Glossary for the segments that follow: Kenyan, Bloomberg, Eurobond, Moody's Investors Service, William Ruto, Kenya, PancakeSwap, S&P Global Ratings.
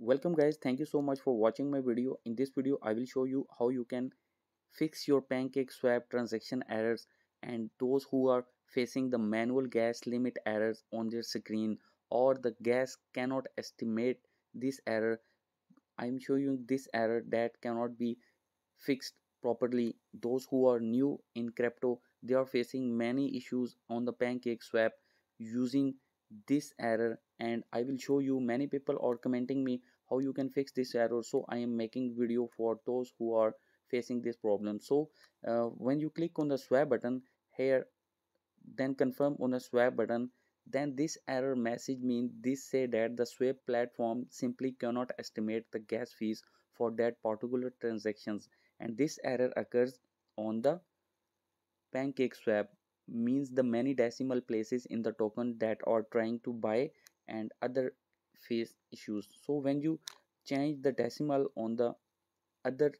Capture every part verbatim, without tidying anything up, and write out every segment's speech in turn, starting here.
Welcome guys, thank you so much for watching my video. In this video I will show you how you can fix your PancakeSwap transaction errors and those who are facing the manual gas limit errors on their screen or the gas cannot estimate this error. I am showing you this error that cannot be fixed properly. Those who are new in crypto, they are facing many issues on the PancakeSwap using this error, and I will show you. Many people are commenting me how you can fix this error, so I am making video for those who are facing this problem. So uh, when you click on the swap button here, then confirm on the swap button, then this error message means this say that the swap platform simply cannot estimate the gas fees for that particular transactions, and this error occurs on the PancakeSwap. Means the many decimal places in the token that are trying to buy and other face issues. So when you change the decimal on the other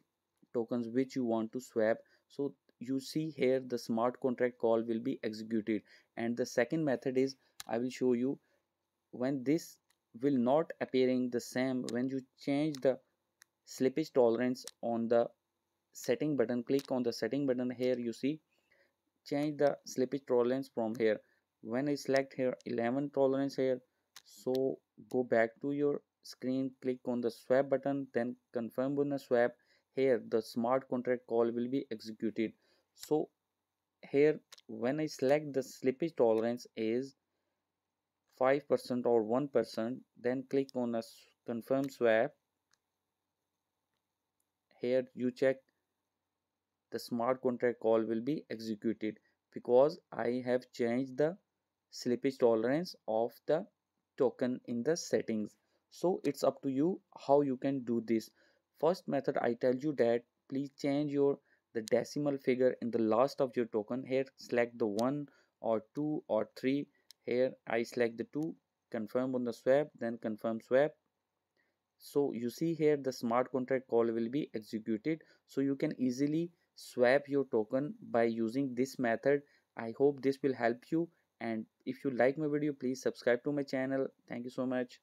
tokens which you want to swap, so you see here the smart contract call will be executed. And the second method is I will show you when this will not appearing the same. When you change the slippage tolerance on the setting button, click on the setting button here, you see change the slippage tolerance from here. When I select here eleven tolerance here, so go back to your screen, click on the swap button, then confirm on the swap. Here the smart contract call will be executed. So here when I select the slippage tolerance is five percent or one percent, then click on a confirm swap. Here you check the smart contract call will be executed because I have changed the slippage tolerance of the token in the settings. So it's up to you how you can do this. First method I tell you that please change your the decimal figure in the last of your token. Here select the one or two or three. Here I select the two, confirm on the swap, then confirm swap. So you see here the smart contract call will be executed. So you can easily swap your token by using this method. I hope this will help you, and if you like my video, please subscribe to my channel. Thank you so much.